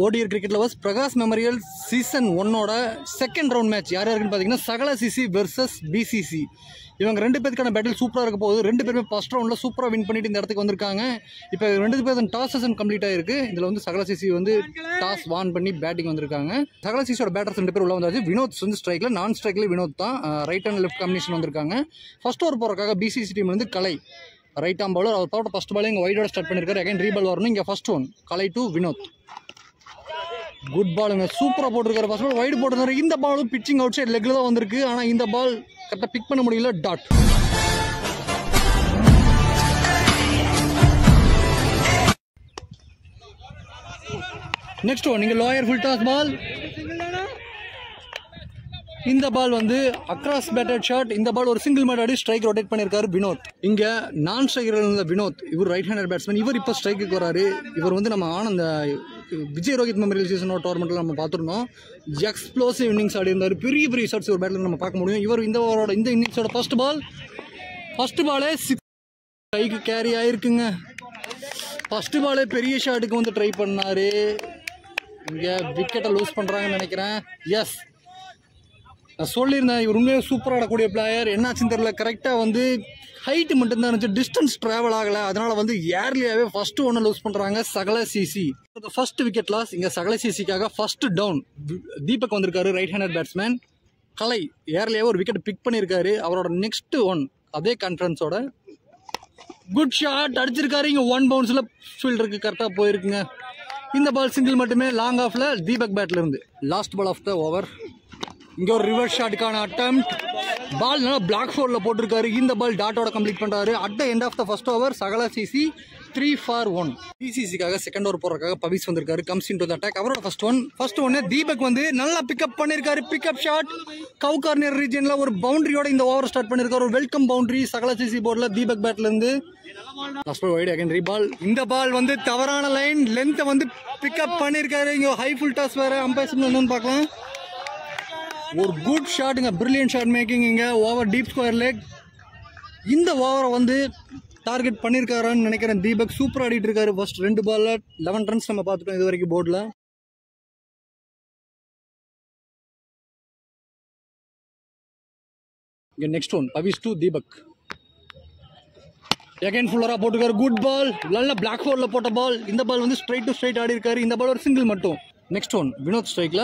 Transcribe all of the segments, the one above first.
ODI cricket lovers Prakash Memorial season 1 oda second round match yaar irukku pathina Sagala CC versus BCC ivanga rendu perukana battle super irukku podu rendu perume first round la super win pannittu indha edathukku vandirukanga ipo rendu perun toss season complete a irukku indhula vandu Sagala CC vandu toss won panni batting vandirukanga Sagala CC oda batters rendu per ulla vandaachu Vinoth vandu strike la non strike la Vinoth tha right and left combination vandirukanga first over porakkaga BCC team vandu Kalai right arm bowler avar power first bowling wide out start pannirukkaru again reball varnu inga first one Kalai to Vinoth good ball inga super potirukkaru first ball wide potirukkaru inda ball pitching outside leg la vandirukku ana inda ball correct pick panna mudiyala dot next one inga lawyer full toss ball இந்த ball வந்து across batted shot இந்த பால் ஒரு single மாட்டாடி strike rotate பண்ணியிருக்காரு வினோத் இங்கே நான் striker இருந்த வினோத் இவர் right hander batsman இவர் இப்போ ஸ்ட்ரைக்குக்கு வராரு இவர் வந்து நம்ம ஆனந்த விஜய் ரோஹித் மெமோரியல் சீசனோட டோர்னமெண்ட்டில் நம்ம பார்த்துருந்தோம் எக்ஸ்ப்ளோசிவ் இன்னிங்ஸ் ஆடி இருந்தார் பெரிய பெரிய ஷாட்ஸ் ஒரு பேட்டில் நம்ம பார்க்க முடியும் இவர் இந்த ஓவரோட இந்த இன்னிங்ஸோட ஃபர்ஸ்ட் பாலே ஸ்ட்ரைக்கு கேரி ஆகிருக்குங்க ஃபர்ஸ்ட் பாலே பெரிய ஷாட்டுக்கு வந்து ட்ரை பண்ணார் இங்கே விக்கெட்டை லூஸ் பண்ணுறாங்கன்னு நினைக்கிறேன் எஸ் நான் சொல்லியிருந்தேன் இவர் உண்மையாக சூப்பராக ஆடக்கூடிய பிளேயர் என்னாச்சுன்னு தெரியல கரெக்டாக வந்து ஹைட்டு மட்டும்தான் இருந்துச்சு டிஸ்டன்ஸ் ட்ராவல் ஆகலை அதனால் வந்து ஏர்லியாகவே ஃபஸ்ட்டு ஒன்று லூஸ் பண்ணுறாங்க Sagala CC first wicket loss இங்கே Sagala CCக்காக ஃபஸ்ட்டு டவுன் தீபக் வந்திருக்காரு ரைட் ஹேண்டர் பேட்ஸ்மேன் Kalai ஏர்லியாகவே ஒரு விக்கெட் பிக் பண்ணியிருக்காரு அவரோட நெக்ஸ்ட் ஒன் அதே கான்ஃபரன்ஸோட குட் ஷாட் அடிச்சிருக்காரு இங்கே ஒன் பவுன்ஸில் ஃபீல்டருக்கு கரெக்டாக போயிருக்குங்க இந்த பால் சிங்கிள் மட்டுமே லாங் ஆஃபில் தீபக் பேட்லேருந்து last ball of the over இங்கே ஒரு ரிவர்ஸ் ஷாட்டுக்கான அட்டெம்ட் பால் நல்லா பிளாக் ஃபோரில் போட்டிருக்காரு இந்த பால் டாட்டோட கம்ப்ளீட் பண்ணுறாரு at the end of the first over Sagala CC 3 for 1 BCCக்காக செகண்ட் ஓவர் போடுறதுக்காக பவிஷ் வந்திருக்காரு comes in to the attack அவரோட ஃபர்ஸ்ட் ஒன்று தீபக் வந்து நல்லா பிக்கப் பண்ணியிருக்காரு பிக்கப் ஷாட் கவு கார்னர் ரீஜனில் ஒரு பவுண்டரியோட இந்த ஓவர் ஸ்டார்ட் பண்ணியிருக்காரு ஒரு வெல்கம் பவுண்டரி Sagala CC போர்டில் தீபக் பேட்லேருந்து last ball wide again reball இந்த பால் வந்து தவறான லைன் லென்த்தை வந்து பிக்கப் பண்ணியிருக்காரு இங்கே ஹை ஃபுல் டாஸ் வேறு அம்பேசன் என்னன்னு பார்க்கலாம் ஒரு குட் ஷாட்டுங்க பிரில்லியன்ட் ஷாட் மேக்கிங் இங்கே ஓவர் டீப் ஸ்கொயர் லெக் இந்த ஓவரை வந்து டார்கெட் பண்ணியிருக்காரான்னு நினைக்கிறேன் தீபக் சூப்பராக ஆடிட்டு இருக்காரு ஃபர்ஸ்ட் 2 பாலில் 11 ரன்ஸ் நம்ம பார்த்துட்டோம் இது வரைக்கும் போர்டில் இங்கே next one Bhavish to Deepak again ஃபுல்லராக போட்டிருக்காரு குட் பால் நல்லா பிளாக் ஹோலில் போட்ட பால் இந்த பால் வந்து ஸ்ட்ரைட் டு ஸ்ட்ரைட் ஆடி இருக்காரு இந்த பால் ஒரு சிங்கிள் மட்டும் நெக்ஸ்ட் ஒன் வினோத் ஸ்ட்ரைக்ல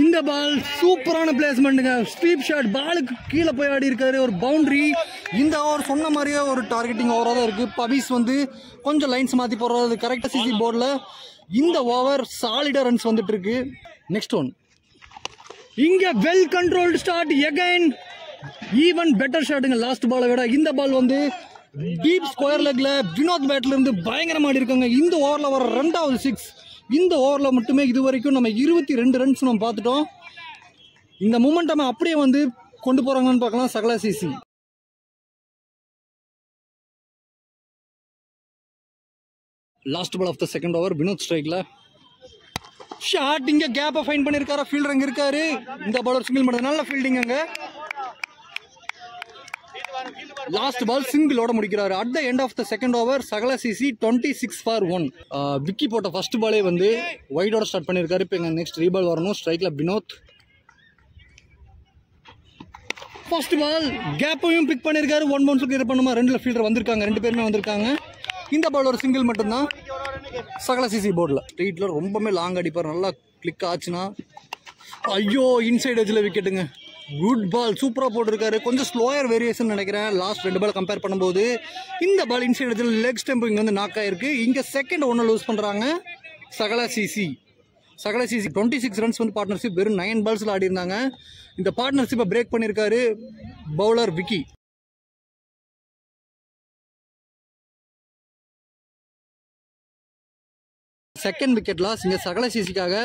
இந்த பால் சூப்பரான பிளேஸ்மெண்ட்டுங்க ஸ்வீப் ஷாட் பாலுக்கு கீழே போய் ஆடி இருக்காரு ஒரு பவுண்டரி இந்த ஓவர் சொன்ன மாதிரியே ஒரு டார்கெட்டிங் ஓவராக தான் இருக்குது பவிஷ் வந்து கொஞ்சம் லைன்ஸ் மாற்றி போடுறது கரெக்டாக சிசி போர்டில் இந்த ஓவர் சாலிடாக ரன்ஸ் வந்துட்டு இருக்கு நெக்ஸ்ட் ஒன் இங்கே well controlled start again even better ஷாட்டுங்க லாஸ்ட் பாலை விட இந்த பால் வந்து டீப் ஸ்கொயர் லெக்ல வினோத் பேட்ல இருந்து பயங்கரமாக ஆடி இருக்காங்க இந்த ஓவரில் வர 2வது 6 இந்த ஓவரில் மட்டுமே இது வரைக்கும் நம்ம 22 ரன்ஸ் நம்ம பார்த்துட்டோம் இந்த மூமெண்ட் நம்ம அப்படியே வந்து கொண்டு போகிறாங்கன்னு பார்க்கலாம் Sagala CC last ball of the second over Vinod ஸ்ட்ரைக்கில் ஷாட் இங்கே கேப்பை ஃபைன் பண்ணியிருக்காரா ஃபீல்டர் அங்கே இருக்காரு இந்த பாலர் சிங்கிள் பண்ணுறது நல்ல ஃபீல்டிங் அங்கே லாஸ்ட் பால் சிங்கிளோட முடிக்கிறாரு at the end of the second over Sagala CC 26 for 1 Vicky போட்ட ஃபர்ஸ்ட் பாலே வந்து வைடோட ஸ்டார்ட் பண்ணியிருக்காரு இப்போ எங்கள் நெக்ஸ்ட் ரீபால் வரணும் ஸ்ட்ரைக்கில் வினோத் ஃபர்ஸ்ட் பால் கேப்பையும் பிக் பண்ணியிருக்காரு 1 பவுன்ஸுக்கு இது பண்ணுமா 2 ஃபீல்டர் வந்திருக்காங்க 2 பேருமே வந்திருக்காங்க இந்த பால் ஒரு சிங்கிள் மட்டும்தான் Sagala CC போர்டில் ஸ்ட்ரீட்டில் ரொம்பவே லாங் அடிப்பார் நல்லா கிளிக் ஆச்சுன்னா ஐயோ இன்சைட் எஜ்ஜில் விக்கெட்டுங்க குட் பால் சூப்பராக போட்டிருக்காரு கொஞ்சம் ஸ்லோயர் வேரியேஷன் நினைக்கிறேன் லாஸ்ட் 2 பால் கம்பேர் பண்ணும்போது இந்த பால் இன்சைட் எடுத்து லெக் ஸ்டெம்பு இங்கே வந்து நாக் ஆகிருக்கு இங்கே செகண்ட் ஒன்று லூஸ் பண்ணுறாங்க Sagala CC 26 ரன்ஸ் வந்து பார்ட்னர்ஷிப் வெறும் 9 பால்ஸில் ஆடி இருந்தாங்க இந்த பார்ட்னர்ஷிப்பை பிரேக் பண்ணியிருக்காரு bowler Vicky second wicket loss இங்கே Sagala CCக்காக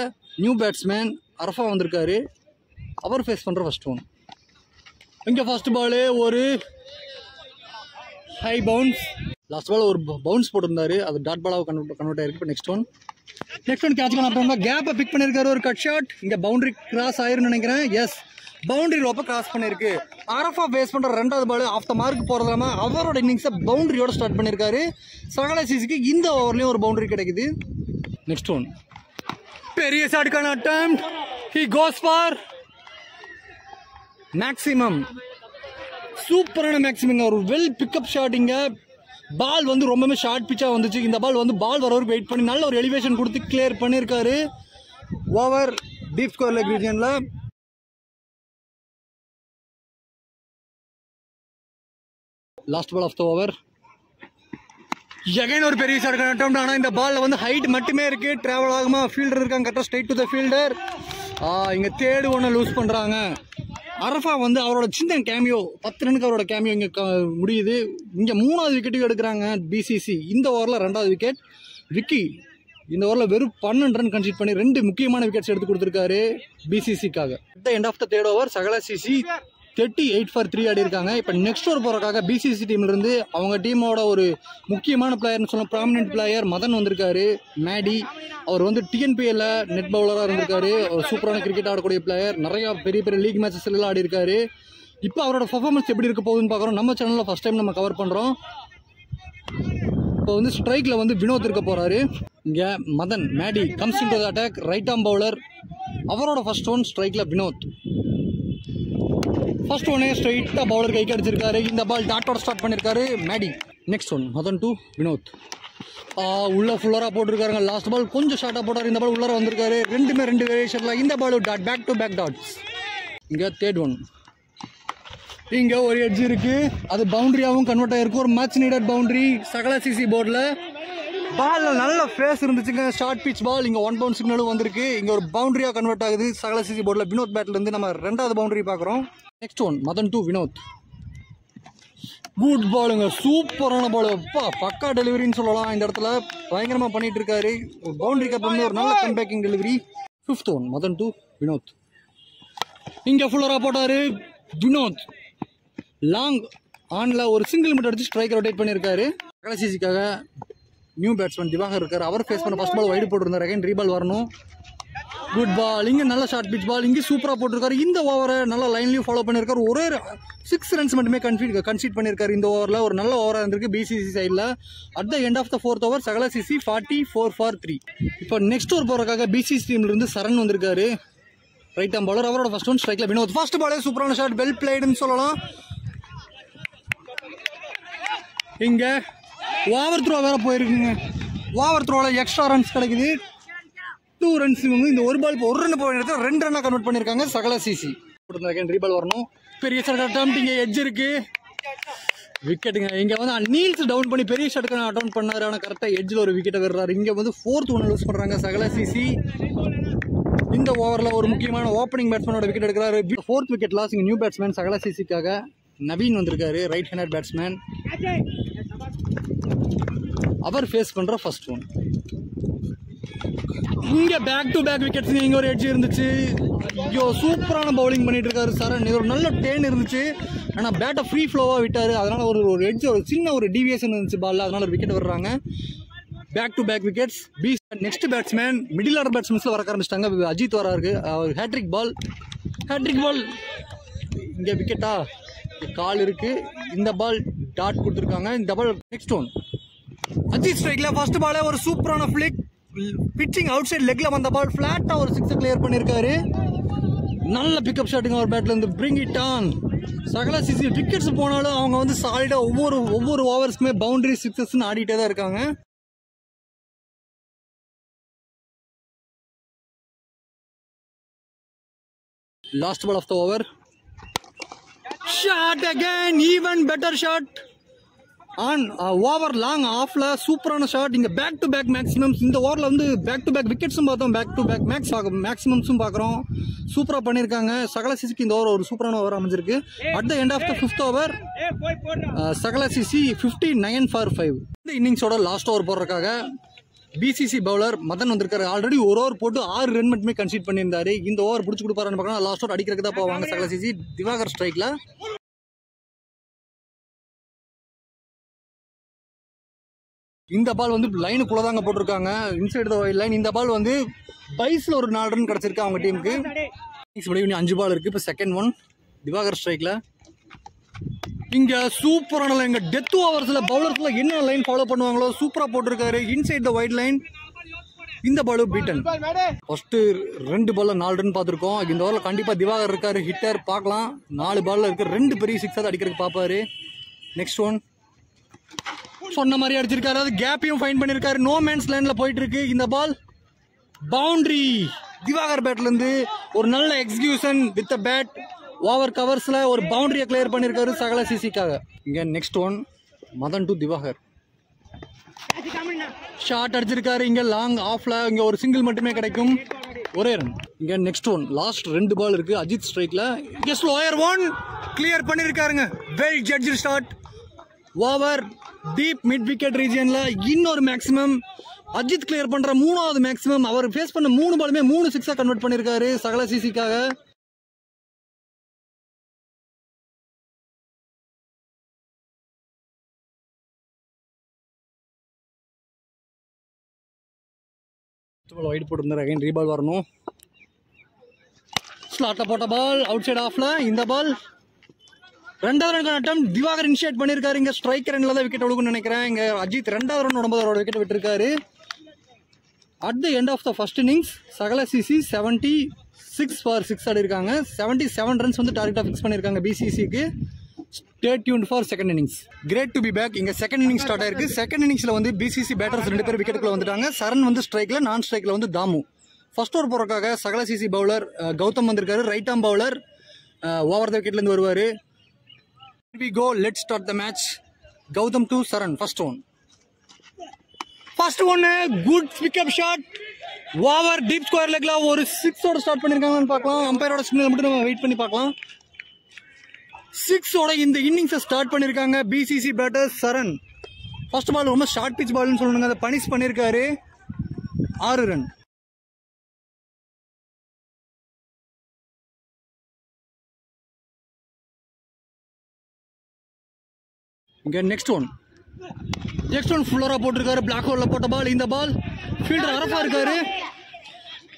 நியூ பேட்ஸ்மேன் Arfa வந்திருக்காரு அவர் ஃபேஸ் பண்ணுற ஃபர்ஸ்ட் ஒன் இங்கே ஃபர்ஸ்ட் பாலு ஒரு ஹை பவுன்ஸ் லாஸ்ட் பால் ஒரு பவுன்ஸ் போட்டிருந்தாரு அது டாட் பாலாக கன்வெர்ட் ஆயிருக்கு இப்போ நெக்ஸ்ட் ஒன் கேட்ச்க்கான அப்புறமா கேப்பை பிக் பண்ணியிருக்காரு ஒரு கட் ஷாட் இங்கே பவுண்டரி கிராஸ் ஆயிருன்னு நினைக்கிறேன் எஸ் பவுண்டரி ரோப்பை கிராஸ் பண்ணியிருக்கு Arfa ஃபேஸ் பண்ணுற 2வது பால் ஆஃப் த மார்க் போகிறதாம அவரோட இன்னிங்ஸை பவுண்டரியோட ஸ்டார்ட் பண்ணியிருக்காரு Sagala CCக்கு இந்த ஓவர்லேயும் ஒரு பவுண்டரி கிடைக்குது next one Perry shotgun attempt. He goes for maximum. Super maximum. Well pick up shot. Ball vandu rombame short pitch vanduchu. Indha ball vandu ball varavur wait panni nalla or elevation kuduthu clear pannirkaru. Over deep score leg region la. Last ball of the over. Again or Perry shotgun attempt. Ana indha ball vandu height mattume irukku. Travel aguma fielder irukanga correct straight to the fielder. Inga third one lose pandranga. Arfa வந்து அவரோட சின்ன cameo 10 ரனுக்கு அவரோட cameo இங்க முடியுது. இங்க மூணாவது wicket எடுக்கறாங்க BCC. இந்த ஓவர்ல இரண்டாவது விக்கெட். விக்கி இந்த ஓவர்ல வெறும் 12 ரன் கன்சிட் பண்ணி ரெண்டு முக்கியமான விக்கெட்ஸ் எடுத்து கொடுத்திருக்காரு BCCக்காக. At the end of the third over Sagala CC 38 for 3 ஆடி இருக்காங்க. இப்போ நெக்ஸ்ட் ஓவர் போறதுக்காக BCC டீம்ல இருந்து அவங்க டீமோட ஒரு முக்கியமான பிளேயர்னு சொல்ல ப்ராமினன்ட் பிளேயர் மதன் வந்திருக்காரு. மேடி அவர் வந்து TNPL நெட் பவுலரா இருந்திருக்காரு. ஒரு சூப்பரான கிரிக்கெட் ஆடக்கூடிய பிளேயர். நிறைய பெரிய பெரிய லீக் மேட்சஸ் எல்லாம் ஆடி இருக்காரு. இப்போ அவரோட பெர்ஃபார்மன்ஸ் எப்படி இருக்க போகுதுன்னு பார்க்குறோம். நம்ம சேனல்ல ஃபர்ஸ்ட் டைம் நம்ம கவர் பண்றோம். இப்போ வந்து ஸ்ட்ரைக்ல வந்து வினோத் இருக்க போறாரு. இங்க Madan Maddy comes into the attack right arm bowler. அவரோட ஃபர்ஸ்ட் ஒன் ஸ்ட்ரைக்ல வினோத். ஃபர்ஸ்ட் ஒன் ஸ்ட்ரைட்டா பவுலர் கைக்கு அடிச்சிருக்காரு. இந்த பால் டாட்டோட ஸ்டார்ட் பண்ணிருக்காரு Maddy. Next one Madan to Vinod. உள்ள ஃபுல்லரா போட்டுருக்காருங்க. லாஸ்ட் பால் கொஞ்சம் ஷார்ட்டாக போட்டார். இந்த பால் உள்ளார வந்திருக்காரு. ரெண்டுமே ரெண்டு வேரியேஷன்ல இந்த ball dot back to back dots. இங்கே தேர்ட் ஒன் இங்கே ஒரு எட்ஜ் இருக்கு. அது பவுண்டரியாகவும் கன்வெர்ட் ஆகிருக்கு. ஒரு match needed boundary Sagala CC போர்டில். பாலில் நல்ல ஃபேஸ் இருந்துச்சுங்க. Short pitch ball. இங்கே ஒன் பவுண்ட் சிக்னலும் வந்திருக்கு. இங்கே ஒரு பவுண்டரியாக கன்வெர்ட் ஆகுது சகலா சிசி போர்டில். வினோத் பேட்லேருந்து நம்ம ரெண்டாவது பவுண்டரி பார்க்குறோம். Next one Madan to Vinod. Good பாலுங்க. சூப்பரான பால். அப்பா பக்கா டெலிவரின்னு சொல்லலாம். இந்த இடத்துல பயங்கரமாக பண்ணிட்டு இருக்காரு. பவுண்டரிக்கு அப்புறம் ஒரு நல்ல comebacking delivery. Fifth one Madan to Vinod. இங்கே ஃபுல்லராக போட்டாரு வினோத். லாங் ஆனில் ஒரு சிங்கிள் மீட்டர் அடிச்சு ஸ்ட்ரைக் ரொட்டேட் பண்ணியிருக்காரு. கடைசிக்காக நியூ பேட்ஸ்மேன் திவாகர் இருக்கார். அவர் ஃபேஸ் பண்ண ஃபர்ஸ்ட் பால் வைடு போட்டிருந்தார். அகைன் ரீபால் வரணும். Good ball. இங்கே நல்ல ஷார்ட் பிச் பால். இங்கே சூப்பராக போட்டிருக்காரு. இந்த ஓவரை நல்ல லைன்லையும் ஃபாலோ பண்ணியிருக்காரு. ஒரே 6 ரன்ஸ் மட்டுமே கன்சீட் பண்ணியிருக்காரு. இந்த ஓவரில் ஒரு நல்ல ஓவராக இருந்திருக்கு பிசிசி சைடில். At the end of the fourth over Sagala CC 44 for 3. இப்போ நெக்ஸ்ட் ஓவர் போகிறக்காக பிசிசி டீம்லேருந்து சரண் வந்திருக்காரு. ரைட் ஆம் பாலர். அவரோட ஃபர்ஸ்ட் ஒன் ஸ்ட்ரைக்கில் வினோத். ஃபர்ஸ்ட் பாலே சூப்பரான ஷாட். வெல் பிளேடுன்னு சொல்லலாம். இங்கே ஓவர் த்ரோ வேறு போயிருக்குங்க. ஓவர் த்ரோவில் எக்ஸ்ட்ரா ரன்ஸ் கிடைக்குது. 2 ரன்ஸ் இவங்க இந்த ஒரு பால் ஒரு ரன் போய் எடுத்து 2 ரன்னா கன்வெர்ட் பண்ணியிருக்காங்க சகலா சிசி. ரீபால் வரணும். பெரிய ஷாட் அட்டம்ப்ட். இங்கே எட்ஜ் இருக்கு. விக்கெட்டுங்க. இங்கே வந்து நீல்ஸ் டவுன் பண்ணி பெரிய ஷாட்டுக்கான அட்டம்ப்ட் பண்ணாரு. ஆனால் கரெக்டாக எட்ஜில் ஒரு விக்கெட்டை விடுறாரு. இங்கே வந்து ஃபோர்த் ஒன்று லூஸ் பண்ணுறாங்க சகலா சிசி. இந்த ஓவரில் ஒரு முக்கியமான ஓப்பனிங் பேட்ஸ்மேனோட விக்கெட் எடுக்கிறாரு. Fourth wicket loss. இங்கே நியூ பேட்ஸ்மேன் சகலா சிசிக்காக நவீன் வந்திருக்காரு. Right hander batsman. அவர் ஃபேஸ் பண்ணுற ஃபர்ஸ்ட் ஒன் இங்கே பேக் டு பேக் விக்கெட்ஸ். இங்கே ஒரு எட்ஜ் இருந்துச்சு. ஐயோ சூப்பரான பவுலிங் பண்ணிட்டு இருக்காரு சரண். ஒரு நல்ல டேன் இருந்துச்சு. ஆனால் பேட்டை ஃப்ரீ ஃப்ளோவாக விட்டார். அதனால் ஒரு எட்ஜ் ஒரு சின்ன ஒரு டீவியேஷன் இருந்துச்சு பாலில். அதனால் ஒரு விக்கெட் வர்றாங்க. Back to back wickets. Next batsman middle order பேட்ஸ்மேன்ஸில் வர ஆரம்பிச்சிட்டாங்க. அஜித் வராருக்கு. அவர் ஹேட்ரிக் பால். Hat-trick ball. இங்கே விக்கெட்டா கால் இருக்குது. இந்த பால் டாட் கொடுத்துருக்காங்க. இந்த பால் நெக்ஸ்ட் ஒன் அஜித் ஸ்ட்ரைக்கில் ஃபர்ஸ்ட் பாலே ஒரு சூப்பரான ஃபிளிக். பிச்சிங் அவுட் சைட் லெக்ல வந்த பால் ஃபிளாட்டா ஒரு 6 கிளியர் பண்ணிருக்காரு. நல்ல பிக்அப் ஷாட்டுங்க. அவர் பேட்ல இருந்து bring it on. Sagala CC wickets போனாலும் அவங்க வந்து சாலிடா ஒவ்வொரு ஓவர்ஸ்க்குமே பவுண்டரி 6ன்னு ஆடிட்டே தான் இருக்காங்க. Last ball of the over shot. Again even better shot on over long ஆஃப்ல சூப்பரான ஷாட். இங்கே பேக் டு பேக் மேக்ஸிமம்ஸ். இந்த ஓவரில் வந்து பேக் டு பேக் விக்கெட்ஸும் பார்த்தோம். பேக் டு பேக் மேக்ஸிமம்ஸும் பார்க்குறோம். சூப்பராக பண்ணியிருக்காங்க. சகலா சிசிக்கு இந்த ஓவர் ஒரு சூப்பரான ஓவர் அமைஞ்சிருக்கு. At the end of the fifth over Sagala CC 59 for 5. இந்த இன்னிங்ஸோட லாஸ்ட் ஓவர் போடுறதுக்காக பிசிசி பவுலர் மதன் வந்திருக்காரு. ஆல்ரெடி ஒரு ஓவர் போட்டு 6 ரன் மட்டுமே கன்சீட் பண்ணியிருந்தாரு. இந்த ஓவர் பிடிச்சி கொடுப்பாருன்னு பார்க்கலாம். லாஸ்ட் ஓவர் அடிக்கிறதுக்கு தான் போவாங்க சகலா சிசி. திவாகர் ஸ்ட்ரைக்கில். இந்த பால் வந்து லைனுக்குள்ளே தாங்க போட்டிருக்காங்க. Inside the wide line. இந்த பால் வந்து பைஸில் ஒரு 4 ரன் கிடச்சிருக்கு அவங்க டீமுக்கு. இன்னும் 5 பால் இருக்குது. இப்போ செகண்ட் ஒன் திவாகர் ஸ்ட்ரைக்கில். இங்கே சூப்பரான லைன். இங்கே டெத் ஓவர்ஸில் பவுலர்ஸில் என்ன லைன் ஃபாலோ பண்ணுவாங்களோ சூப்பராக போட்டிருக்காரு. Inside the wide line. இந்த பாலு பீட்டன். ஃபர்ஸ்ட் 2 பால்ல 4 ரன் பாத்துறோம். இந்த ஓவர்ல கண்டிப்பா திவாகர் இருக்காரு, ஹிட்டர் பார்க்கலாம். 4 பால்ல இருக்கு, 2 பெரிய சிக்ஸா அடிக்கிறதுக்கு பாப்பாரு. நெக்ஸ்ட் ஒன் சொன்ன மாதிரி அடிச்சிருக்காரு, அது கேப்பையும் ஃபைண்ட் பண்ணிருக்காரு. நோ மேன்ஸ் லைன்ல போயிட்டு இருக்கு. இந்த பால் பவுண்டரி. திவாகர் பேட்ல இருந்து ஒரு நல்ல எக்ஸிகியூஷன் வித் பேட் ஓவர் கவர்ஸ்ல ஒரு பவுண்டரியை கிளியர் பண்ணிருக்காரு சகல சிசிக்காக. இங்க next one Madan to Diwakar. Short அடிச்சிருக்காரு, இங்க லாங் ஆஃப்ல இங்க ஒரு சிங்கிள் மட்டுமே கிடைக்கும், ஒரே ரன். இங்க நெக்ஸ்ட் ஒன் லாஸ்ட் 2 பால் இருக்கு. அஜித் ஸ்ட்ரைக்ல ஜஸ்ட் லோயர் ஒன் கிளியர் பண்ணிருக்காருங்க. Well judge shot. Over deep mid wicket ரீஜியன்ல இன்னொரு மேக்ஸிமம் அஜித் கிளியர் பண்ற 3வது மேக்ஸிமம். அவர் ஃபேஸ் பண்ண 3 பாலுமே 3 சிக்ஸா கன்வெர்ட் பண்ணிருக்காரு சகல சிசிக்காக. ஒயிட் போட்டிருந்தார், அகைன் ரீபால் வரணும். ஸ்லாட்ல போட்ட பால் அவுட் சைட் ஆஃப்ல. இந்த பால் 2வது ரன் அட்டம் திவாகர் இனிஷியேட் பண்ணிருக்காரு. இங்க ஸ்ட்ரைக்கர் ரன்ல தான் விக்கெட் விழுகும்னு நினைக்கிறேன். இங்க அஜித் 2வது ரன் உடம்போட விக்கெட் விட்டுருக்காரு. At the end of the first innings சகல சிசி 76 for 6 ஆடி இருக்காங்க. 77 ரன்ஸ் வந்து டார்கெட்டா ஃபிக்ஸ் பண்ணிருக்காங்க பிசிசிக்கு. Stay tuned for second innings. Great to be back. இங்க செகண்ட் இன்னிங்ஸ் ஸ்டார்ட் ஆயிருக்கு. செகண்ட் இன்னிங்ஸ்ல வந்து பிசிசி பேட்டர்ஸ் 2 பேர் விக்கெட்டுக்குள்ள வந்துட்டாங்க. சரண் வந்து ஸ்ட்ரைக்ல, நான் ஸ்ட்ரைக்ல வந்து தாமு. ஃபர்ஸ்ட் ஓவர் போறதுக்காக சகல சிசி பவுலர் கௌதம் வந்திருக்காரு, right arm bowler. Over the விக்கெட்ல இருந்து வருவாரு. Here we go, let's start the match. Gautam to Saran, first one good pickup shot. Over deep square legla ஒரு 6 ஓட ஸ்டார்ட் பண்ணிருக்காங்கன்னு பார்க்கலாம். அம்பையரோட சிக்னல் மட்டும் நம்ம வெயிட் பண்ணி பார்க்கலாம். 6 ஓட இந்த இன்னிங்ஸை ஸ்டார்ட் பண்ணிருக்காங்க BCC batter Charan. First ball ரொம்ப ஷார்ட் பிச் பால்னு சொல்லுங்க, அதை பனிஷ் பண்ணிருக்காரு. 6 ரன். இங்க நெக்ஸ்ட் ஒன் ஃபுல்லரா போட்டிருக்காரு. பிளாக் ஹோல்ல போட்ட பால். இந்த பால் ஃபீல்டர் அரஃபா இருக்காரு.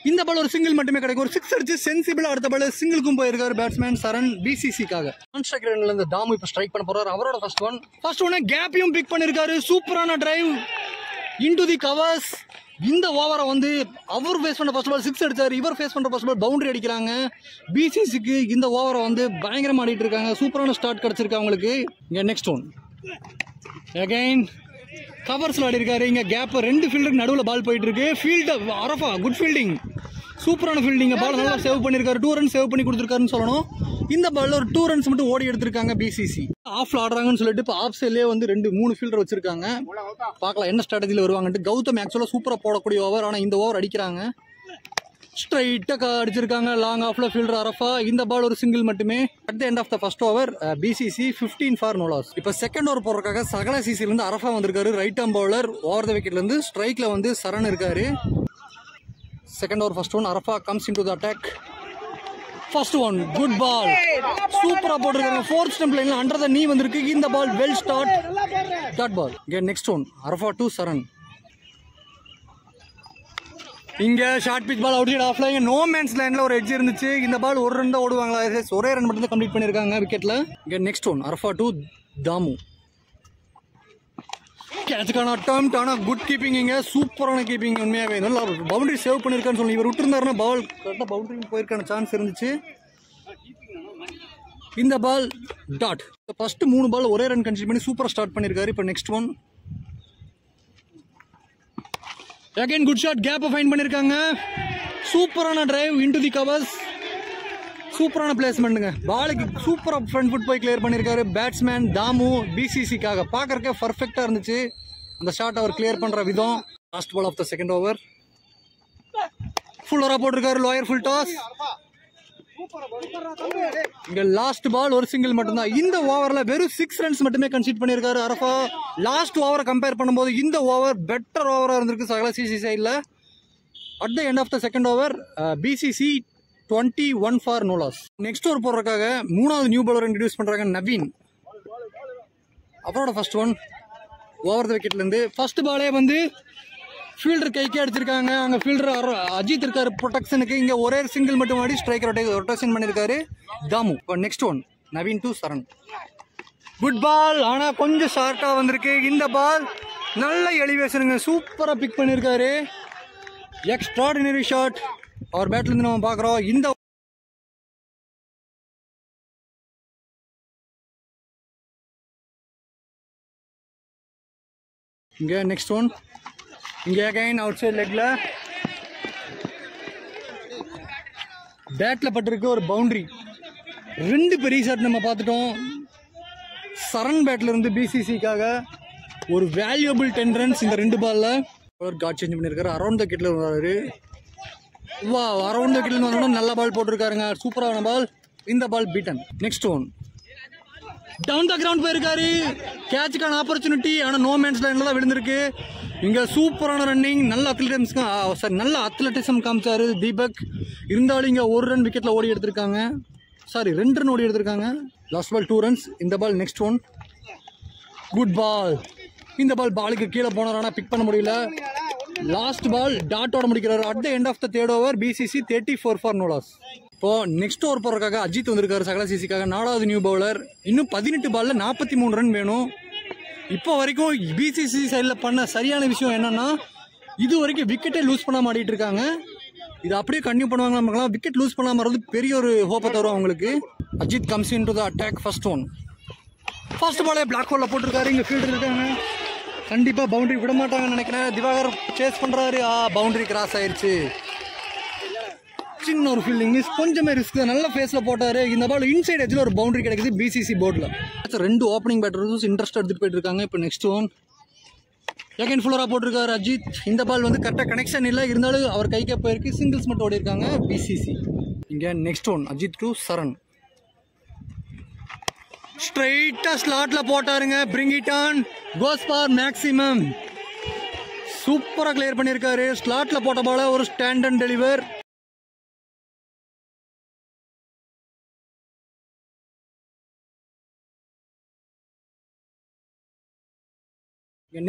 இந்த பால் ஒரு சிங்கிள் மட்டுமே கிடைக்கும். ஒரு 6 அடிச்சு சென்சிபிளா அடுத்த பால் சிங்கிளுக்கும் போயிருக்காரு பேட்ஸ்மேன் சரண் பிசிசிக்காக. இருந்து தாமு இப்ப ஸ்ட்ரைக் பண்ண போறாரு. அவரோட ஃபர்ஸ்ட் ஒன் கேப்பையும் பிக் பண்ணிருக்காரு. சூப்பரான டிரைவ் இன்டு தி கவர்ஸ். இந்த ஓவரை வந்து அவர் ஃபேஸ் பண்ற ஃபர்ஸ்ட் பால் 6 அடிச்சாரு, இவர் ஃபேஸ் பண்ற ஃபர்ஸ்ட் பால் பவுண்டரி அடிக்கிறாங்க. பிசிசிக்கு இந்த ஓவரை வந்து பயங்கரமா ஆடிட்டு இருக்காங்க. சூப்பரான ஸ்டார்ட் கிடைச்சிருக்கு அவங்களுக்கு. இங்க நெக்ஸ்ட் ஒன் அகைன் கவர்ஸ்ல ஆடி இருக்காரு. இங்க கேப் 2 ஃபீல்டருக்கு நடுவில் பால் போயிட்டு இருக்கு. ஃபீல்டர் அரஃபா குட் ஃபீல்டிங், சூப்பரான ஃபீல்டிங். பால் நல்லா சேவ் பண்ணிருக்காரு, 2 ரன் சேவ் பண்ணி கொடுத்துருக்காருன்னு சொல்லணும். இந்த பால்ல ஒரு 2 ரன்ஸ் மட்டும் ஓடி எடுத்திருக்காங்க பிசிசி. ஆஃப்ல ஆடுறாங்கன்னு சொல்லிட்டு இப்போ ஆஃப் சைட்லயே வந்து 2-3 ஃபீல்டர் வச்சிருக்காங்க. பார்க்கலாம் என்ன ஸ்ட்ராட்டஜில வருவாங்கன்ட்டு. கௌதம் ஆக்சுவலா சூப்பரா போடக்கூடிய ஓவர், ஆனா இந்த ஓவர் அடிக்கிறாங்க. ஸ்ட்ரைட்டா அடிச்சிருக்காங்க லாங் ஆஃப்ல ஃபீல்டர் அரஃபா. இந்த பால் ஒரு சிங்கிள் மட்டுமே. At the end of the first over BCC 15 for 0 loss. இப்போ செகண்ட் ஓவர் போறதுக்காக சகல சிசில இருந்து அரஃபா வந்திருக்காரு, right arm bowler. Over the விக்கெட்ல இருந்து ஸ்ட்ரைக்ல வந்து சரண் இருக்காரு. Second over first one Arafah comes in to the attack. First one good ball, சூப்பரா போட்டிருக்காங்க. 4th ஸ்டம்ப் லைன்ல அண்டர் த நீ வந்திருக்கு. இந்த பால் well start, dot ball. Next one Arafah to Charan. இங்க short pitch ball outside ஆஃப்ல. இங்க நோ மேன்ஸ் லைன்ல ஒரு எட்ஜ் இருந்துச்சு. இந்த பால் ஒரு ரன் தான் ஓடுவாங்களா, ஒரே ரன் மட்டும் தான் கம்ப்ளீட் பண்ணிருக்காங்க விக்கெட்ல. இங்க next one Arafah to Damu. கேட்சுக்கான அட்டம்ப்ட், ஆனா குட் கீப்பிங். இங்க சூப்பரான கீப்பிங் உண்மையாவே. நல்லா பவுண்டரி சேவ் பண்ணிருக்கான்னு சொல்லி இவர் விட்டுருந்தாருன்னா பால் கரெக்டா பவுண்டரியும் போயிருக்கான சான்ஸ் இருந்துச்சு. இந்த பால் டாட். ஃபர்ஸ்ட் 3 பால் ஒரே ரன் கன்சிடர் பண்ணி சூப்பரா ஸ்டார்ட் பண்ணிருக்காரு. இப்போ next one again good shot, கேப்பை ஃபைண்ட் பண்ணிருக்காங்க. சூப்பரான டிரைவ் இன்டு தி கவர்ஸ், சூப்பரான பிளேஸ்மெண்ட்டுங்க. பாலுக்கு சூப்பரா ஃப்ரண்ட் ஃபுட் போய் கிளியர் பண்ணிருக்காரு பேட்ஸ்மேன் தாமு பிசிசிக்காக. பார்க்கறக்கே பர்ஃபெக்டா இருந்துச்சு அந்த ஷாட் அவர் கிளியர் பண்ற விதம். Last ball of the second over ஃபுல்லரா போட்டிருக்காரு, லோயர் ஃபுல் டாஸ். இங்க லாஸ்ட் பால் ஒரு சிங்கிள் மட்டும் தான். இந்த ஓவர்ல வெறும் 6 ரன்ஸ் மட்டுமே கன்சிட் பண்ணிருக்காரு அரஃபா. லாஸ்ட் ஓவரை கம்பேர் பண்ணும்போது இந்த ஓவர் பெட்டர் ஓவரா இருந்திருக்கு சகல சிசி சைட்ல. At the end of the second over BCC 21 for 0 loss. Next over போடுறதுக்காக 3வது நியூ பாலர் இன்ட்ரடியூஸ் பண்றாங்க நவீன். அவரோட ஃபர்ஸ்ட் ஒன் ஓவர் த விக்கெட்ல இருந்து. ஃபர்ஸ்ட் பாலே வந்து ஃபீல்டர் கைக்கே அடிச்சிருக்காங்க. அங்கே ஃபீல்டர் அஜித் இருக்காரு ப்ரொடெக்ஷனுக்கு. இங்கே ஒரே சிங்கிள் மட்டும் ஆடி ஸ்ட்ரைக்கர் ரொட்டேஷன் பண்ணியிருக்காரு தாமு. இப்போ next one Naveen to Charan. Good ball, ஆனால் கொஞ்சம் ஷார்ட்டாக வந்திருக்கு. இந்த பால் நல்ல எலிவேஷனுங்க, சூப்பராக பிக் பண்ணியிருக்காரு. Extraordinary shot. அவர் பேட்லேருந்து நம்ம பார்க்குறோம். இந்த இங்கே நெக்ஸ்ட் ஒன், இங்கே அகைன் அவுட் சைட் லெக்கில் பேட்டில் பட்டிருக்க ஒரு பவுண்ட்ரி. ரெண்டு பெரிய ஷாட் நம்ம பார்த்துட்டோம். சரண் பேட்லேருந்து பிசிசிக்காக ஒரு வேல்யூபிள் 10 ரன்ஸ் இந்த ரெண்டு பாலில். ஒரு காட் சேஞ்ச் பண்ணியிருக்காரு. அரௌண்ட் த கிட்டில் வர்றாரு. வா, அரௌண்ட் த கிட்லேருந்து வந்தோம்னா நல்ல பால் போட்டிருக்காருங்க. சூப்பரான பால். இந்த ball beaten. Next one down the ground போயிருக்காரு. கேட்சுக்கான ஆப்பர்ச்சுனிட்டி, ஆனால் நோ மேன்ஸ் லைனில் தான் விழுந்திருக்கு. இங்கே சூப்பரான ரன்னிங், நல்ல அத்லட்டிசம் காமிச்சாரு தீபக். இருந்தாலும் இங்கே ஒரு ரன் விக்கெட்டில் ஓடி எடுத்திருக்காங்க. சாரி, 2 ரன் ஓடி எடுத்திருக்காங்க. Last ball 2 runs. இந்த ball next one, good ball. இந்த பால் பாலுக்கு கீழே போனார், ஆனால் பிக் பண்ண முடியல. லாஸ்ட் பால் டாட்டோட முடிக்கிறார். At the end of the 3rd over BCC 34 for no loss. இப்போது நெக்ஸ்ட் ஓவர் போடுறதுக்காக அஜித் வந்திருக்காரு. சகலா சிசிக்காக 4வது நியூ பவுலர். இன்னும் 18 பாலில் 43 ரன் வேணும். இப்போ வரைக்கும் பிசிசி சைடில் பண்ண சரியான விஷயம் என்னென்னா, இது வரைக்கும் விக்கெட்டே லூஸ் பண்ணாமல் ஆடிட்டு இருக்காங்க. இது அப்படியே கன்டினியூ பண்ணுவாங்க. நமக்குலாம் விக்கெட் லூஸ் பண்ணாமல் வர்றது பெரிய ஒரு ஹோப்பை தரும் அவங்களுக்கு. Ajith comes in to the attack. First one, first பாலே பிளாக் ஹோலில் போட்டிருக்காரு. இங்கே ஃபீல்டர் இருக்காங்க, கண்டிப்பாக பவுண்டரி விட மாட்டாங்கன்னு நினைக்கிறேன். திவாகர் சேஸ் பண்ணுறாரு. பவுண்டரி கிராஸ் ஆயிடுச்சு. சின்ன ஒரு ஃபீல்டிங் மிஸ், கொஞ்சமே ரிஸ்க். நல்ல ஃபேஸில் போட்டார். இந்த பால் இன்சைட் எட்ஜில் ஒரு பவுண்டரி கிடைக்குது பிசிசி போர்டில். 2 ஓப்பனிங் பேட்டர்ஸும் இன்ட்ரெஸ்ட் எடுத்துகிட்டு போயிட்டு இருக்காங்க. இப்போ நெக்ஸ்ட் ஒன் எகைன் ஃபுல்லராக போட்டிருக்காரு அஜித். இந்த பால் வந்து கரெக்டாக கனெக்ஷன் இல்லை, இருந்தாலும் அவர் கைக்கே போயிருக்கு. சிங்கிள்ஸ் மட்டும் ஓடி இருக்காங்க பிசிசி. இங்கே next one Ajith to Charan. ஸ்ட்ரைட்டாக ஸ்லாட்டில் போட்டாருங்க. Bring it on, goes for maximum. சூப்பராக கிளியர் பண்ணியிருக்காரு. ஸ்லாட்டில் போட்ட பால ஒரு stand and deliver.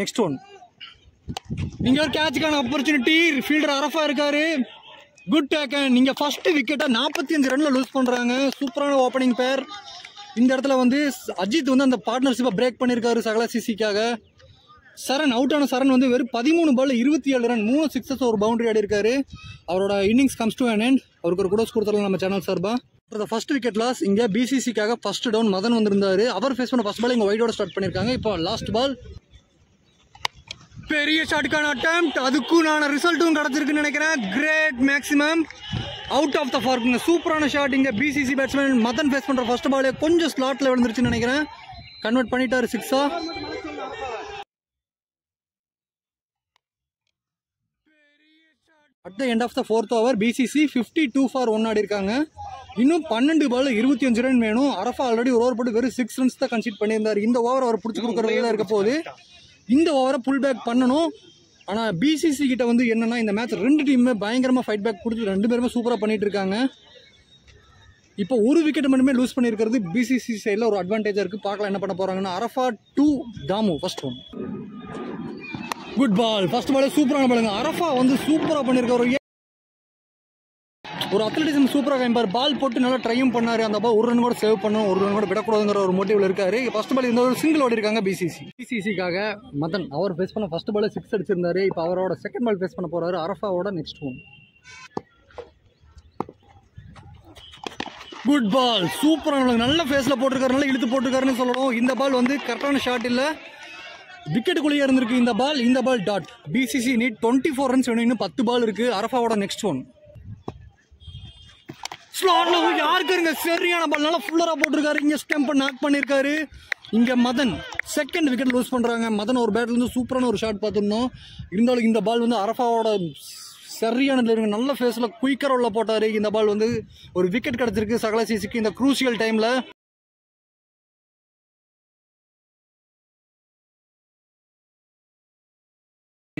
Next one இங்கே ஒரு கேட்சுக்கான ஆப்பர்ச்சுனிட்டி. ஃபீல்டர் அரஃபா இருக்காரு. Good taken. நீங்கள் ஃபர்ஸ்ட் விக்கெட்டை 45 ரனில் லூஸ் பண்ணுறாங்க. சூப்பரான ஓப்பனிங் பேர். இந்த இடத்துல வந்து அஜித் வந்து அந்த பார்ட்னர்ஷிப்பை பிரேக் பண்ணியிருக்காரு சகலா சிசிக்காக. சரண் அவுட் ஆன சரண் வந்து வெறும் 13 பாலில் 27 ரன், 3 சிக்ஸஸ் ஒரு பவுண்டரி ஆடி இருக்காரு. அவரோட இன்னிங்ஸ் கம்ஸ் டு அண்ட். அவருக்கு ஒரு குடோஸ் கொடுத்துடலாம் நம்ம சேனல் சார்பா. First wicket loss. இங்கே பிசிசிக்காக ஃபர்ஸ்ட் டவுன் மதன் வந்திருந்தாரு. அவர் ஃபேஸ் பண்ண ஃபர்ஸ்ட் பால் இங்கே ஒயிடோட ஸ்டார்ட் பண்ணியிருக்காங்க. இப்போ லாஸ்ட் பால் பெரிய ஷாட்டுக்கான அட்டெம்ப்ட். அதுக்கும் நான் ரிசல்ட்டும் கிடச்சிருக்குன்னு நினைக்கிறேன். Great maximum out of the ஃபார்க்குங்க. சூப்பரான ஷாட். இங்கே பிசிசி பேட்ஸ்மேன் மதன் ஃபேஸ் பண்ணுற ஃபர்ஸ்ட் பாலே கொஞ்சம் ஸ்லாட்டில் விழுந்துருச்சுன்னு நினைக்கிறேன். கன்வெர்ட் பண்ணிட்டாரு 6ஆ. At the end of the 4th over BCC 52 for 1 ஆடி இருக்காங்க. இன்னும் 12 பாலில் 25 ரன் வேணும். அரஃபா ஆல்ரெடி ஒரு ஓவர் போட்டு வெறும் 6 ரன்ஸ் தான் கன்சிட் பண்ணியிருந்தார். இந்த ஓவர் அவர் பிடிச்சி கொடுக்குற வகையில் இருக்க போகுது. இந்த ஓவரை புல் பேக் பண்ணணும். ஆனால் பிசிசி கிட்ட வந்து என்னென்னா, இந்த மேட்ச் 2 டீமுமே பயங்கரமாக ஃபைட் பேக் கொடுத்து 2 பேருமே சூப்பராக பண்ணிகிட்டு இருக்காங்க. இப்போ ஒரு விக்கெட் மட்டுமே லூஸ் பண்ணியிருக்கிறது பிசிசி சைடில் ஒரு அட்வான்டேஜாக இருக்குது. பார்க்கலாம் என்ன பண்ண போகிறாங்கன்னா. Arfa to Damu. First one good ball. First பாலே சூப்பரான பாலுங்க. அரஃபா வந்து சூப்பராக பண்ணியிருக்காரு. ஒரு அத்லட்டிசம் சூப்பராக காமிப்பார். பால் போட்டு நல்லா ட்ரையும் பண்ணார். அந்த பால் 1 ரன் கூட சேவ் பண்ணணும், 1 ரன் கூட விடக்கூடாதுங்கிற ஒரு மோட்டிவில் இருக்காரு. ஃபர்ஸ்ட் பால் இந்த ஒரு சிங்கிள் ஓடி இருக்காங்க பிசிசிக்காக மதன். அவர் ஃபேஸ் பண்ண ஃபர்ஸ்ட் பால் 6 அடிச்சிருந்தாரு. இப்போ அவரோட செகண்ட் பால் ஃபேஸ் பண்ண போறாரு அரஃபாவோட. Next one good ball. சூப்பரான நல்ல ஃபேஸில் போட்டிருக்காரு. நல்லா இழுத்து போட்டிருக்காருன்னு சொல்லணும். இந்த பால் வந்து கரெக்டான ஷாட் இல்லை, விக்கெட்டுக்குள்ளேயே இருந்திருக்கு இந்த பால். இந்த ball dot. BCG need 24 runs வேணும். இன்னும் 10 பால் இருக்கு. அரஃபாவோட நெக்ஸ்ட் ஒன் ஸ்லாட்டில் யாருக்கு இருங்க சரியான பால். நல்லா ஃபுல்லராக போட்டிருக்காரு. இங்கே ஸ்டெம்பை நாக் பண்ணியிருக்காரு. இங்கே மதன் செகண்ட் விக்கெட் லூஸ் பண்ணுறாங்க. மதன் ஒரு பேட்லேருந்து சூப்பரான ஒரு ஷாட் பார்த்துருந்தோம். இருந்தாலும் இந்த பால் வந்து அரஃபாவோட சரியானது இருங்க. நல்ல ஃபேஸில் குயிக்கர் உள்ள போட்டார். இந்த பால் வந்து ஒரு விக்கெட் கிடச்சிருக்கு சகலா சிசிக்கு இந்த குரூசியல் டைமில்.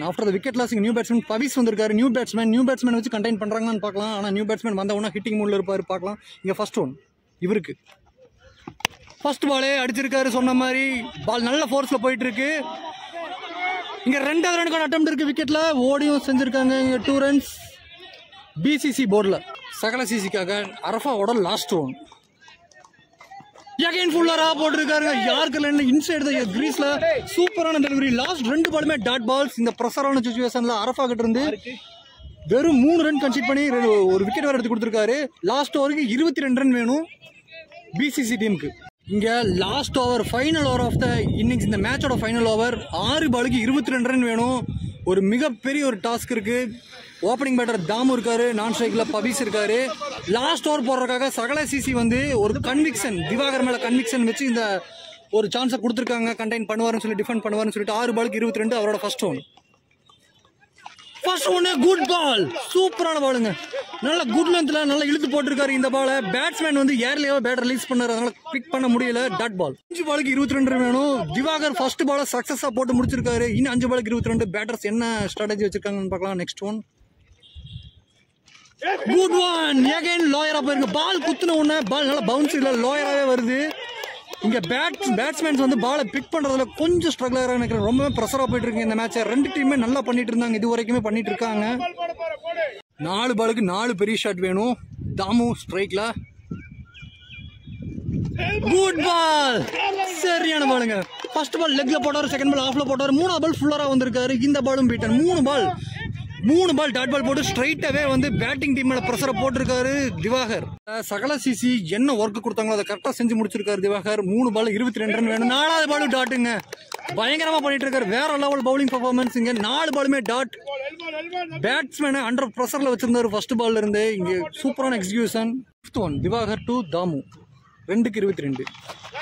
After the wicket loss new batsman Pavish வந்திருக்காரு. நியூ பேட்ஸ்மேன் வச்சு கண்டெயின் பண்ணுறாங்கன்னு பார்க்கலாம். ஆனால் நியூ பேட்ஸ்மேன் வந்தவொன்னா ஹிட்டிங் மூடில் இருப்பார். பார்க்கலாம். இங்கே ஃபர்ஸ்ட் ஒன் இவருக்கு ஃபர்ஸ்ட் பாலே அடிச்சிருக்காரு. சொன்ன மாதிரி பால் நல்ல ஃபோர்ஸில் போயிட்டு இருக்கு. இங்கே 2வது ரனுக்கான அட்டெம்ப்ட் இருக்குது. விக்கெட்டில் ஓடியும் செஞ்சுருக்காங்க. இங்கே 2 ரன்ஸ் பிசிசி போர்டில். சகலா சிசிக்காக அரஃபாவோட லாஸ்ட் ஒன் எகைன் ஃபுல்லராக போட்டிருக்காரு. யாருக்கு இல்லை இன்சைட் தான் கிரீஸில் சூப்பரான டெலிவரி. லாஸ்ட் 2 பாலுமே டாட் பால்ஸ். இந்த ப்ரெஷரான சுச்சுவேஷனில் அரஃபா கிட்ட இருந்து வெறும் 3 ரன் கன்சிட் பண்ணி ஒரு விக்கெட் வேற எடுத்து கொடுத்துருக்காரு. லாஸ்ட் ஓவருக்கு 22 ரன் வேணும் பிசிசி டீமுக்கு. இங்கே last over final over of the innings, இந்த மேட்சோட ஃபைனல் ஓவர் 6 பாலுக்கு 22 ரன் வேணும். ஒரு மிகப்பெரிய ஒரு டாஸ்க் இருக்குது. ஓப்பனிங் பேட்டர் தாமு இருக்கார், நான் ஸ்ட்ரைக்கில் பவிஷ் இருக்கார். லாஸ்ட் ஓவர் போடுறதுக்காக சகல சிசி வந்து ஒரு கன்விக்ஷன், திவாகர் மேலே கன்விக்ஷன் வச்சு இந்த ஒரு சான்ஸை கொடுத்துருக்காங்க. கண்டெயின் பண்ணுவார்னு சொல்லி, டிஃபெண்ட் பண்ணுவார்னு சொல்லிட்டு 6 பாலுக்கு 22 அவரோட ஃபர்ஸ்ட் ஒன். ஃபர்ஸ்ட் ஒன்னு குட் பால், சூப்பரான பாலுங்க. நல்ல குட் லென்த்ல நல்லா இழுத்து போட்டிருக்காரு. இந்த பாலை பேட்ஸ்மேன் வந்து ஏர்லியாவோ பேட் ரிலீஸ் பண்ணாரு, அதனால பிக் பண்ண முடியல. டாட் பால். 5 பாலுக்கு 22 வேணும். திவாகர் ஃபர்ஸ்ட் பாலை சக்சஸா போட்டு முடிச்சிருக்காரு. இன்னும் 5 பாலுக்கு 22. பேட்டர்ஸ் என்ன ஸ்ட்ராட்டஜி வச்சிருக்காங்கன்னு பார்க்கலாம். Next one good one, again லோயரா போயிருக்கு. பால் குத்துன உடனே பால் நல்லா பவுன்ஸ் இல்லை, லோயராகவே வருது. இங்கே பேட்ஸ்மேன்ஸ் வந்து பாலை பிக் பண்ணுறதுல கொஞ்சம் ஸ்ட்ரகிள் ஆகிறாங்க நினைக்கிறேன். ரொம்பவே ப்ரெஷராக போயிட்டு இருக்கு இந்த மேட்சை. 2 டீமே நல்லா பண்ணிட்டு இருந்தாங்க, இது வரைக்குமே பண்ணிட்டு இருக்காங்க. 4 பாலுக்கு 4 பெரிய ஷாட் வேணும். தாமு ஸ்ட்ரைக்கில் குட் பால், சரியான பாலுங்க. ஃபர்ஸ்ட் பால் லெக்ல போட்டார், செகண்ட் பால் ஆஃப்ல போட்டார், 3ஆவது பால் ஃபுல்லராக வந்திருக்காரு. இந்த பாலும் பீட்டர். 3 பால் டாட் பால் போட்டு ஸ்ட்ரைட்டாகவே வந்து பேட்டிங் டீம் மேலே ப்ரெஷரை போட்டிருக்காரு திவாகர். சகல சிசி என்ன ஒர்க்கு கொடுத்தாங்களோ அதை கரெக்டாக செஞ்சு முடிச்சிருக்காரு திவாகர். 3 பால் 22 ரன் வேணும். 4வது பாலும் டாட்டுங்க. பயங்கரமாக பண்ணிட்டு இருக்காரு, வேற லெவல் பவுலிங் பர்ஃபார்மன்ஸ். இங்கே 4 பாலுமே டாட். பேட்ஸ்மேனை அண்டர் ப்ரெஷரில் வச்சிருந்தாரு ஃபர்ஸ்ட் பால்ல இருந்து. இங்கே சூப்பரான execution. 5th one Diwakar to Damu, 2க்கு 22.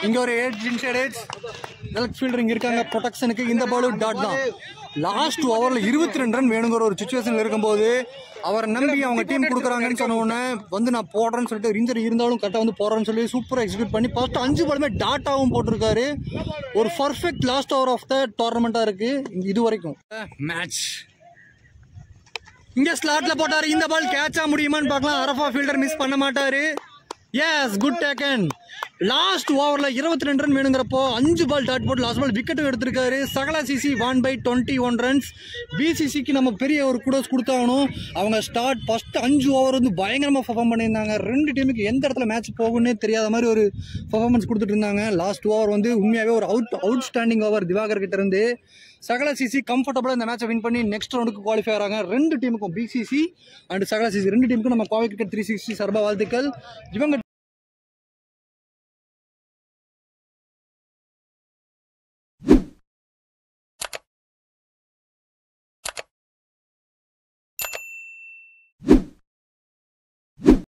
இங்கே ஒரு இன்சைட் லெக் ஃபீல்டரிங் இருக்காங்க ப்ரொடெக்ஷனுக்கு. இந்த பாலும் டாட் தான். லாஸ்ட் ஓவரில் 22 ரன் வேணுங்கிற ஒரு சுச்சுவேஷனில் இருக்கும்போது அவரை நம்பி அவங்க டீம் கொடுக்குறாங்கன்னு சொன்ன உடனே வந்து நான் போடுறேன்னு சொல்லிட்டு இன்ஜரி இருந்தாலும் கரெக்டாக வந்து போடுறேன்னு சொல்லி சூப்பராக எக்ஸிக்யூட் பண்ணி ஃபர்ஸ்ட் 5 பாலுமே டாட்டாகவும் போட்டிருக்காரு. ஒரு perfect last over of the டோர்னமெண்ட்டாக இருக்குது இது வரைக்கும் மேட்ச். இங்கே ஸ்லாட்டில் போட்டார். இந்த பால் கேட்சாக முடியுமான்னு பார்க்கலாம். அரஃபா ஃபீல்டர் மிஸ் பண்ண மாட்டார். S, good taken. லாஸ்ட் ஓவரில் 22 ரன் வேணுங்கிறப்போ 5 பால் டாட் போட்டு லாஸ்ட் பால் விக்கெட்டும் எடுத்திருக்காரு. Sakala CC 1/21 runs. பிசிசிக்கு நம்ம பெரிய ஒரு குடோஸ் கொடுத்தாகணும். அவங்க ஸ்டார்ட் ஃபர்ஸ்ட் 5 ஓவர் வந்து பயங்கரமாக பர்ஃபார்ம் பண்ணியிருந்தாங்க. 2 டீமுக்கு எந்த இடத்துல மேட்ச் போகுன்னே தெரியாத மாதிரி ஒரு பர்ஃபார்மன்ஸ் கொடுத்துட்டு இருந்தாங்க. லாஸ்ட் ஓவர் வந்து உண்மையாகவே ஒரு அவுட்ஸ்டாண்டிங் ஓவர் திவாகர் கிட்ட இருந்து. சகலா சிசி கம்ஃபர்டபுளாக இந்த மேட்சை வின் பண்ணி நெக்ஸ்ட் ரவுண்டுக்கு குவாலிஃபை ஆகிறாங்க. 2 டீமுக்கும் பிசிசி அண்ட் சகலா சிசி 2 டீமுக்கும் நம்ம கோவை கிரிக்கெட் 360 சார்பாக வாழ்த்துக்கள். இவங்க